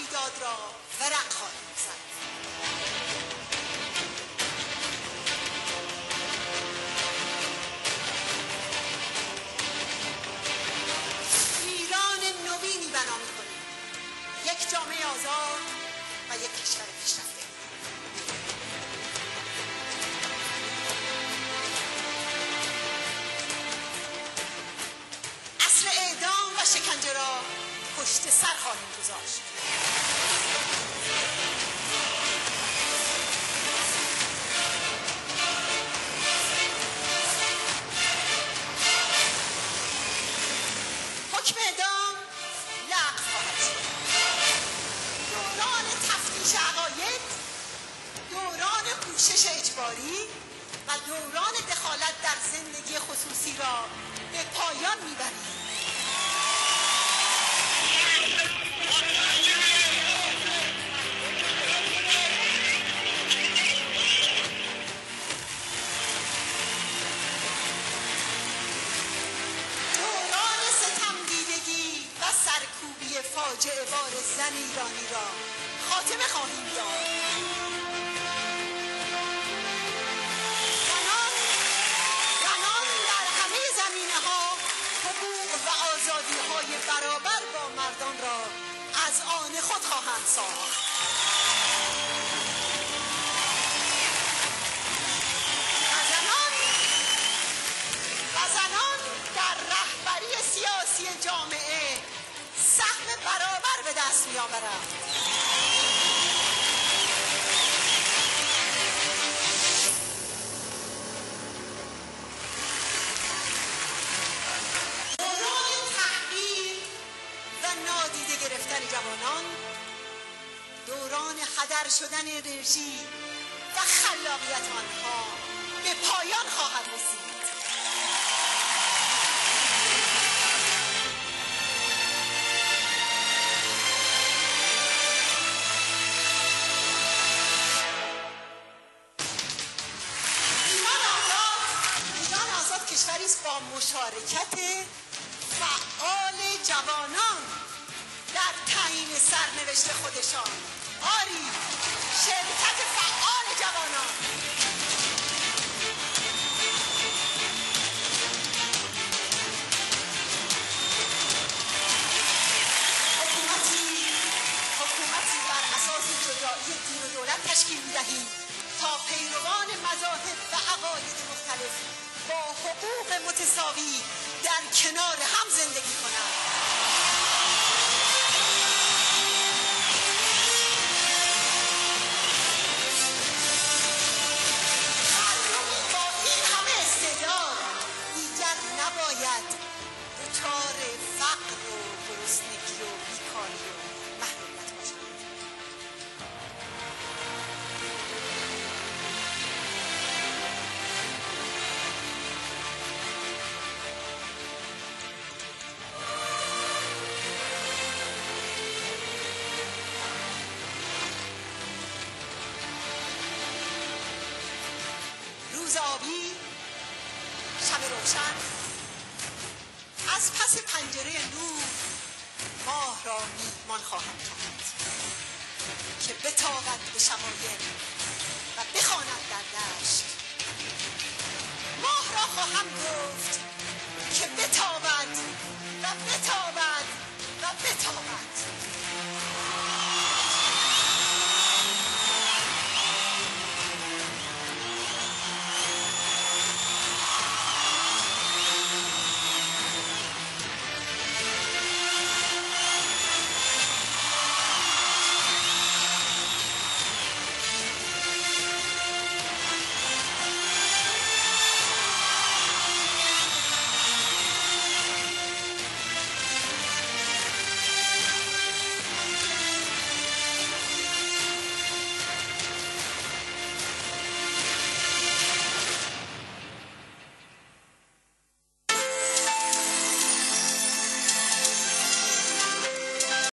بیداد را ورق خواهیم زد. ایران نوینی بنا می‌کنیم، یک جامعه آزاد و یک کشور پیشرفته. عصر اعدام و شکنجه را پشت سر خواهیم گذاشت. حکم اعدام لغو خواهد شد. دوران تفتیش عقاید، دوران پوشش اجباری و دوران دخالت در زندگی خصوصی را به پایان می‌بریم. فاجعه بار زن ایرانی را خاتمه خواهیم داد. زنان در همه زمینه‌ها حقوق و آزادی‌های برابر با مردان را از آن خود خواهند ساخت. زنان در رهبری سیاسی جامعه سهم برابر به دست می آورم. دوران تحقیر و نادیده گرفتن جوانان، دوران هدر شدن انرژی و خلاقیت آنها به پایان خواهد رسید. با مشارکت فعال جوانان در تعیین سرنوشت خودشان، آری شرکت فعال جوانان. حکومتی بر اساس جدایی دین و دولت تشکیل می‌دهیم تا پیروان مذاهب و عقاید مختلف با حقوق متساوی در کنار هم زندگی کنند. مردمی با این همه استعداد دیگر نباید دچار فقر و گرسنگی و بیکاری و محرومیت باشند. آبی، شب روشن، از پس پنجره نور ماه را میهمان خواهد کرد که بتاقد به شمایل و بخواند در دشت. ماه را خواهم گفت که بتاقد و بتاقد و بتاقد.